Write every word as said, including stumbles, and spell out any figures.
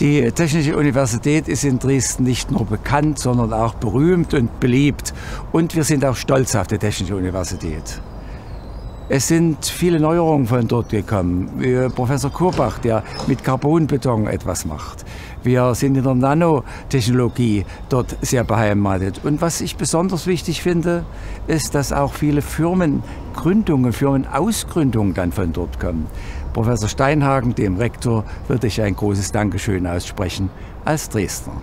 Die Technische Universität ist in Dresden nicht nur bekannt, sondern auch berühmt und beliebt. Und wir sind auch stolz auf die Technische Universität. Es sind viele Neuerungen von dort gekommen. Professor Kurbach, der mit Carbonbeton etwas macht. Wir sind in der Nanotechnologie dort sehr beheimatet. Und was ich besonders wichtig finde, ist, dass auch viele Firmengründungen, Firmenausgründungen dann von dort kommen. Professor Steinhagen, dem Rektor, würde ich ein großes Dankeschön aussprechen als Dresdner.